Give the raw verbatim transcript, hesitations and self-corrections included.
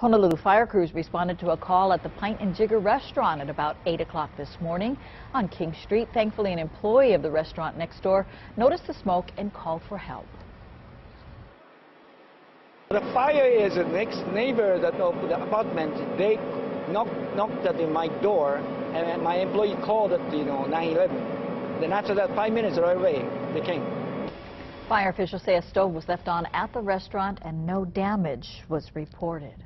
Honolulu fire crews responded to a call at the Pint and Jigger restaurant at about eight o'clock this morning on King Street. Thankfully, an employee of the restaurant next door noticed the smoke and called for help. The fire is the next neighbor that of the apartment. They knocked, knocked at my door, and my employee called at, you know, nine eleven. Then after that, five minutes right away, they came. Fire officials say a stove was left on at the restaurant and no damage was reported.